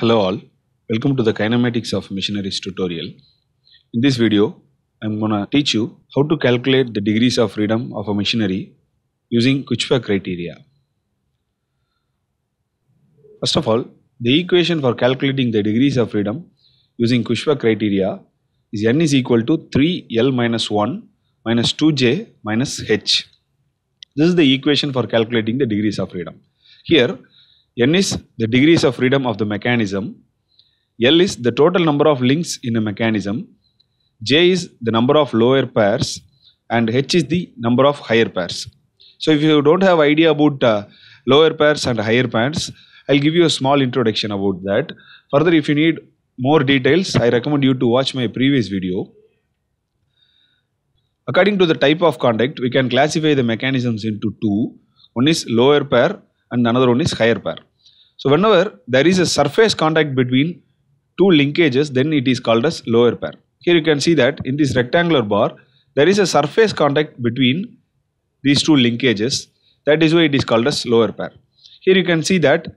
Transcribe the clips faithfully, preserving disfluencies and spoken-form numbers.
Hello all, welcome to the kinematics of machinery's tutorial. In this video, I am going to teach you how to calculate the degrees of freedom of a machinery using Kutzbach criteria. First of all, the equation for calculating the degrees of freedom using Kutzbach criteria is n is equal to three L minus one minus two J minus H. This is the equation for calculating the degrees of freedom. Here, N is the degrees of freedom of the mechanism, L is the total number of links in a mechanism, J is the number of lower pairs, and H is the number of higher pairs. So if you don't have idea about uh, lower pairs and higher pairs, I'll give you a small introduction about that. Further, if you need more details, I recommend you to watch my previous video. According to the type of contact, we can classify the mechanisms into two. One is lower pair and another one is higher pair. So whenever there is a surface contact between two linkages, then it is called as lower pair. Here you can see that in this rectangular bar, there is a surface contact between these two linkages. That is why it is called as lower pair. Here you can see that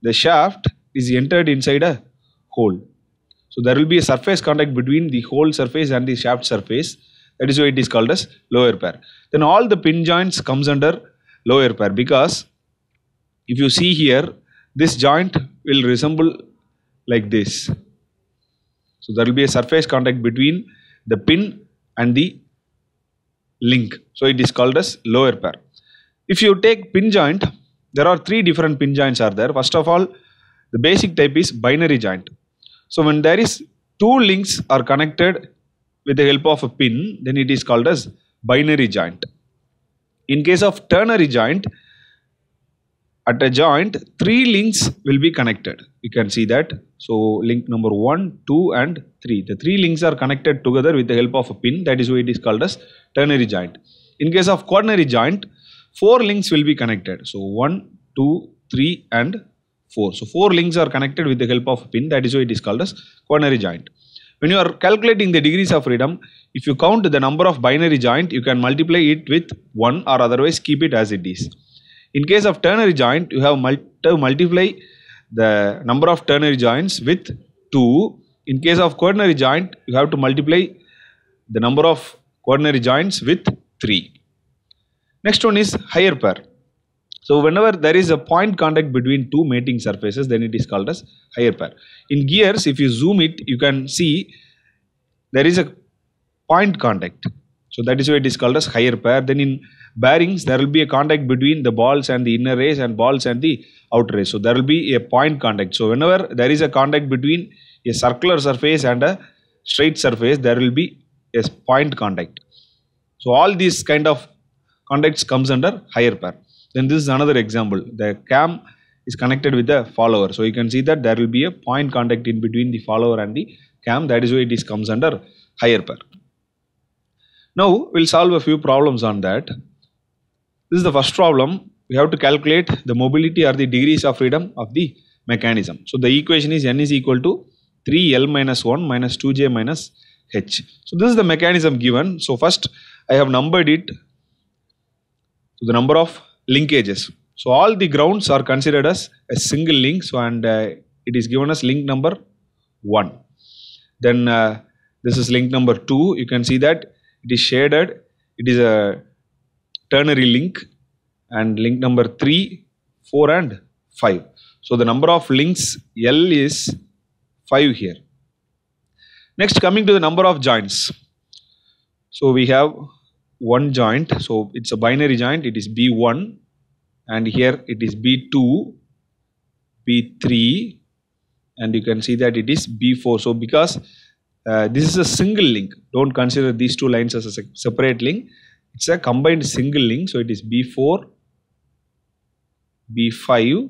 the shaft is entered inside a hole. So there will be a surface contact between the hole surface and the shaft surface. That is why it is called as lower pair. Then all the pin joints comes under lower pair, because if you see here, this joint will resemble like this. So there will be a surface contact between the pin and the link. So it is called as lower pair. If you take pin joint, there are three different pin joints are there. First of all, the basic type is binary joint. So when there is two links are connected with the help of a pin, then it is called as binary joint. In case of ternary joint, at a joint, three links will be connected. You can see that. So link number one, two and three. The three links are connected together with the help of a pin. That is why it is called as ternary joint. In case of quaternary joint, four links will be connected. So one, two, three and four. So four links are connected with the help of a pin. That is why it is called as quaternary joint. When you are calculating the degrees of freedom, if you count the number of binary joint, you can multiply it with one, or otherwise keep it as it is. In case of ternary joint, you have to multiply the number of ternary joints with two. In case of quaternary joint, you have to multiply the number of quaternary joints with three. Next one is higher pair. So whenever there is a point contact between two mating surfaces, then it is called as higher pair. In gears, if you zoom it, you can see there is a point contact. So that is why it is called as higher pair. Then in bearings, there will be a contact between the balls and the inner race, and balls and the outer race. So there will be a point contact. So whenever there is a contact between a circular surface and a straight surface, there will be a point contact. So all these kind of contacts comes under higher pair. Then this is another example. The cam is connected with the follower. So you can see that there will be a point contact in between the follower and the cam. That is why it is comes under higher pair. Now we'll solve a few problems on that. This is the first problem. We have to calculate the mobility or the degrees of freedom of the mechanism. So the equation is n is equal to three L minus one minus two J minus H. So this is the mechanism given. So first I have numbered it to the number of linkages. So all the grounds are considered as a single link. So and uh, it is given as link number one. Then uh, this is link number two. You can see that it is shaded. It is a ternary link, and link number three, four and five. So the number of links L is five here. Next, coming to the number of joints. So we have one joint. So it's a binary joint. It is B one, and here it is B two, B three, and you can see that it is B four. So because uh, this is a single link, don't consider these two lines as a separate link. It's a combined single link. So it is B four, B five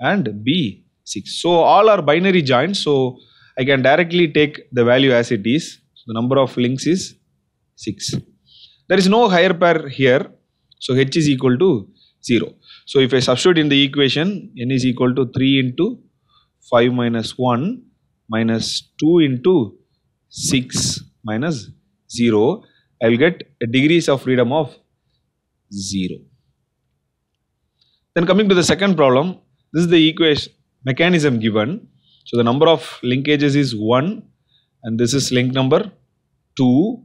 and B six. So all are binary joints. So I can directly take the value as it is. So the number of links is six. There is no higher pair here. So H is equal to zero. So if I substitute in the equation, N is equal to three into five minus one minus two into six minus zero. I will get a degrees of freedom of zero. Then coming to the second problem, this is the equation mechanism given. So the number of linkages is one, and this is link number two,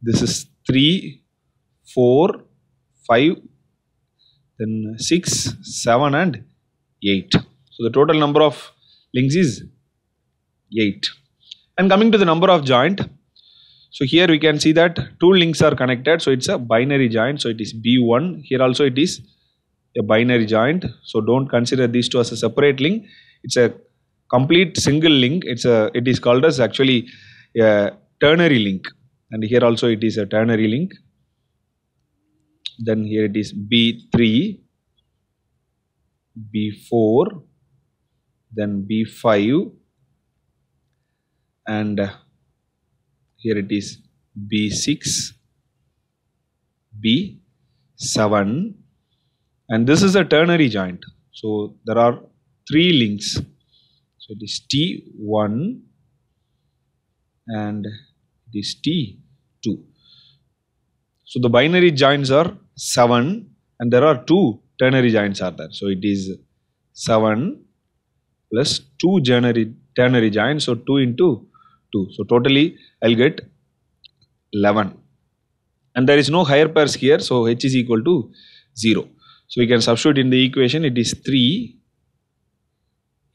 this is three, four, five, then six, seven and eight. So the total number of links is eight. And coming to the number of joint, so here we can see that two links are connected, so it's a binary joint, so it is B one. Here also it is a binary joint, so don't consider these two as a separate link. It's a complete single link. It's a it is called as actually a ternary link, and here also it is a ternary link. Then here it is B three, B four, then B five, and here it is B six, B seven, and this is a ternary joint. So there are three links. So it is T one and it is T two. So the binary joints are seven, and there are two ternary joints are there. So it is seven plus two ternary joints. So two into two. So totally I'll get eleven, and there is no higher pairs here, so H is equal to zero. So we can substitute in the equation. It is three,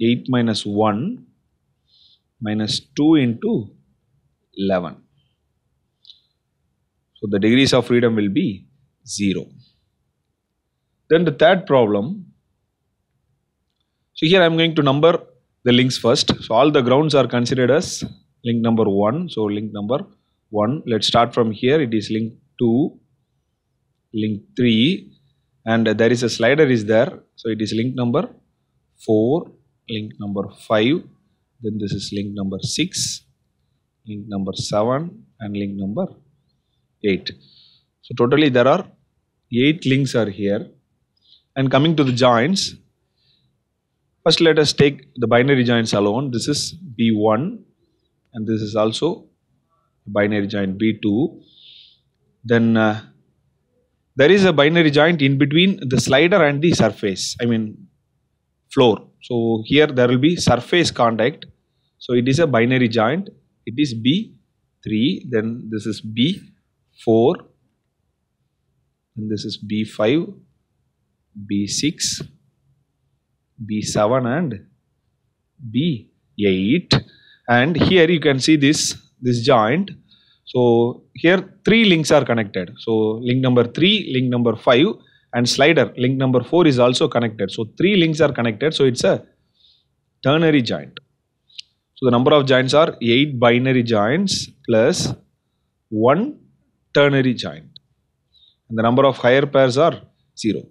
eight minus one minus two into eleven. So the degrees of freedom will be zero. Then the third problem. So here I am going to number the links first. So all the grounds are considered as link number one. So link number one, let's start from here. It is link two, link three, and there is a slider is there. So it is link number four, link number five, then this is link number six, link number seven, and link number eight. So totally there are eight links are here. And coming to the joints, first let us take the binary joints alone. This is B one, and this is also binary joint B two. Then uh, there is a binary joint in between the slider and the surface, I mean floor. So here there will be surface contact. So it is a binary joint. It is B three, then this is B four, and this is B five, B six, B seven and B eight. And here you can see this this joint. So here three links are connected. So link number three, link number five, and slider link number four is also connected. So three links are connected. So it's a ternary joint. So the number of joints are eight binary joints plus one ternary joint. And the number of higher pairs are zero.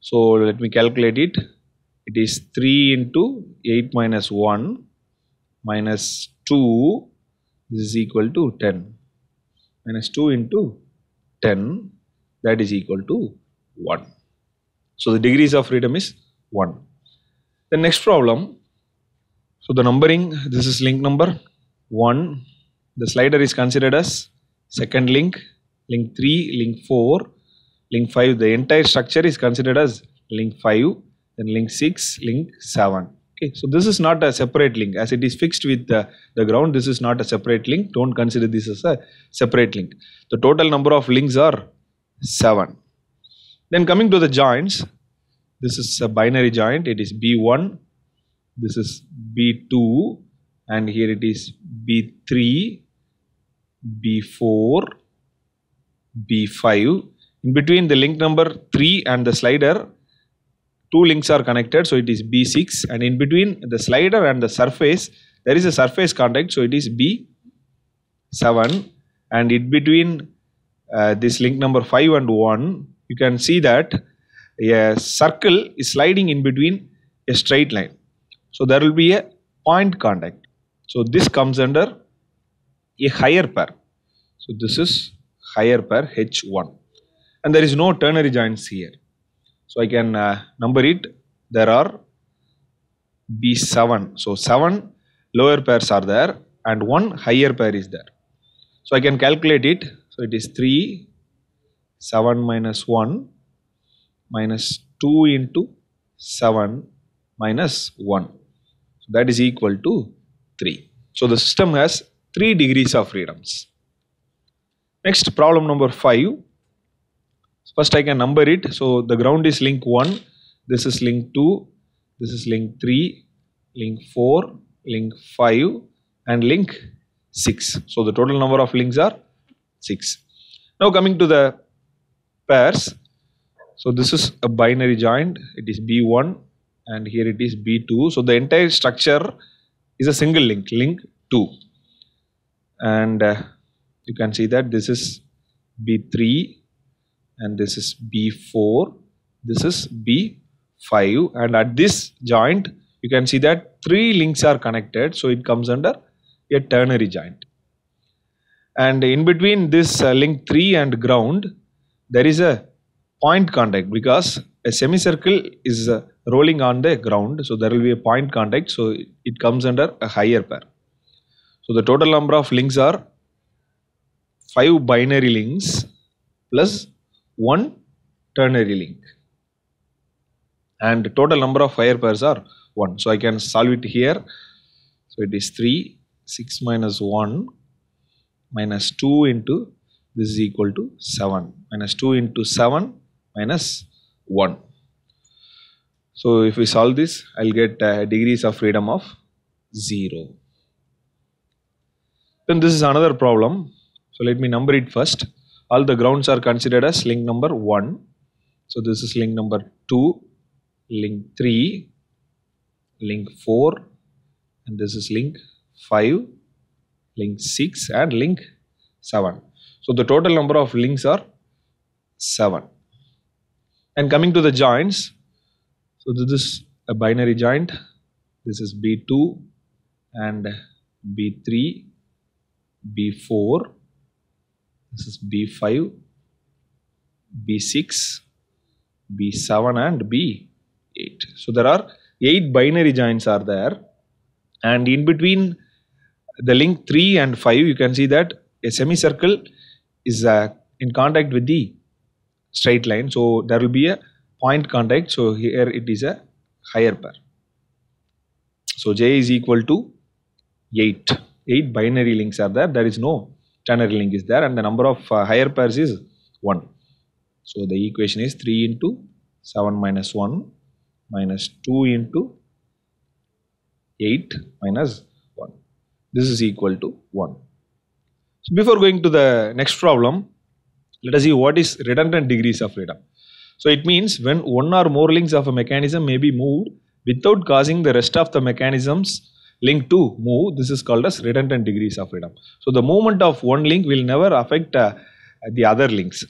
So let me calculate it. It is three into eight minus one minus two. This is equal to ten. Minus two into ten, that is equal to one. So the degrees of freedom is one. The next problem. So the numbering, this is link number one. The slider is considered as second link, link three, link four, link five. The entire structure is considered as link five. Then link six, link seven. Okay, so this is not a separate link, as it is fixed with the, the ground. This is not a separate link. Don't consider this as a separate link. The total number of links are seven. Then coming to the joints, this is a binary joint. It is B one, this is B two, and here it is B three, B four, B five. In between the link number three and the slider, two links are connected, so it is B six, and in between the slider and the surface, there is a surface contact, so it is B seven, and in between uh, this link number five and one, you can see that a circle is sliding in between a straight line. So there will be a point contact. So this comes under a higher pair. So this is higher pair H one, and there is no ternary joints here. So I can uh, number it. There are B seven. So seven lower pairs are there and one higher pair is there. So I can calculate it. So it is three, seven minus one minus two into seven minus one. So that is equal to three. So the system has three degrees of freedoms. Next, problem number five. First I can number it. So the ground is link one, this is link two, this is link three, link four, link five and link six. So the total number of links are six. Now coming to the pairs. So this is a binary joint, it is B one and here it is B two. So the entire structure is a single link, link two. And uh, you can see that this is B three and this is B four, this is B five, and at this joint you can see that three links are connected, so it comes under a ternary joint. And in between this uh, link three and ground there is a point contact, because a semicircle is uh, rolling on the ground, so there will be a point contact, so it comes under a higher pair. So the total number of links are five binary links plus one ternary link, and the total number of higher pairs are one. So I can solve it here. So it is three, six minus one, minus two into this is equal to seven, minus two into seven minus one. So if we solve this, I'll get uh, degrees of freedom of zero. Then this is another problem. So let me number it first. All the grounds are considered as link number one. So this is link number two, link three, link four, and this is link five, link six and link seven. So the total number of links are seven. And coming to the joints, so this is a binary joint, this is B two and B three, B four, this is B five, B six, B seven and B eight. So there are eight binary joints are there, and in between the link three and five you can see that a semicircle is uh, in contact with the straight line, so there will be a point contact, so here it is a higher pair. So J is equal to eight. eight binary links are there, there is no ternary link is there, and the number of uh, higher pairs is one. So the equation is three into seven minus one minus two into eight minus one. This is equal to one. So before going to the next problem, let us see what is redundant degrees of freedom. So it means when one or more links of a mechanism may be moved without causing the rest of the mechanisms link to move, this is called as redundant degrees of freedom. So the movement of one link will never affect uh, the other links.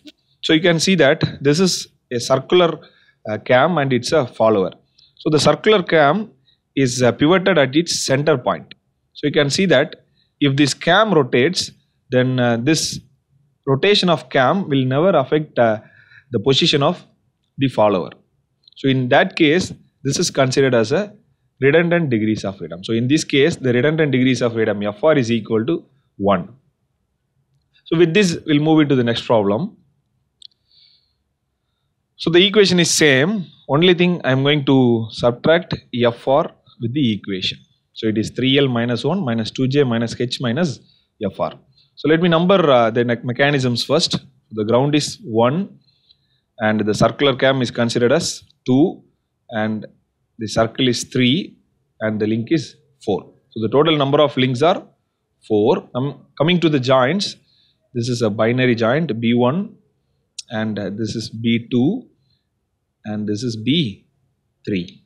So you can see that this is a circular uh, cam and it's a follower. So the circular cam is uh, pivoted at its center point. So you can see that if this cam rotates, then uh, this rotation of cam will never affect uh, the position of the follower. So in that case, this is considered as a redundant degrees of freedom. So in this case, the redundant degrees of freedom F R is equal to one. So with this, we'll move into the next problem. So the equation is same. Only thing, I'm going to subtract F R with the equation. So it is three L minus one minus two J minus H minus F R. So let me number uh, the mechanisms first. The ground is one and the circular cam is considered as two, and the circle is three and the link is four. So the total number of links are four. Um, coming to the joints, this is a binary joint B one and uh, this is B two and this is B three.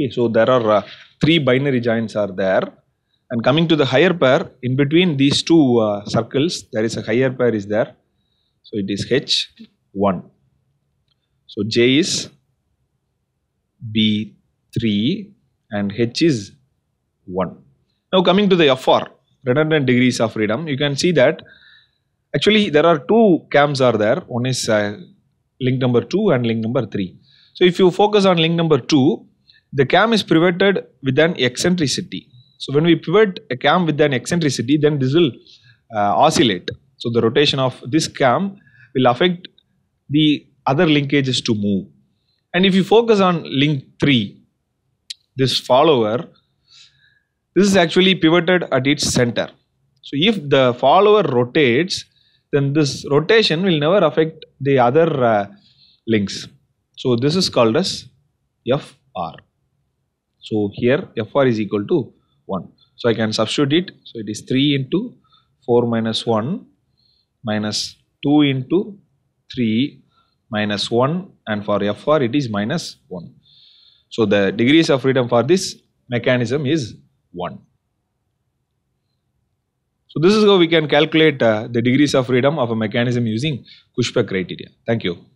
Okay, so there are uh, three binary joints are there. And coming to the higher pair, in between these two uh, circles there is a higher pair is there. So it is H one. So J is B three and H is one. Now coming to the F R, redundant degrees of freedom, you can see that actually there are two cams are there. One is uh, link number two and link number three. So if you focus on link number two, the cam is pivoted with an eccentricity. So when we pivot a cam with an eccentricity, then this will uh, oscillate. So the rotation of this cam will affect the other linkages to move. And if you focus on link three, this follower, This is actually pivoted at its center. So if the follower rotates, then this rotation will never affect the other uh, links. So this is called as F R. So here F R is equal to one. So I can substitute it. So it is three into four minus one minus two into three minus one, and for F R it is minus one. So the degrees of freedom for this mechanism is one. So this is how we can calculate uh, the degrees of freedom of a mechanism using Kutzbach criteria. Thank you.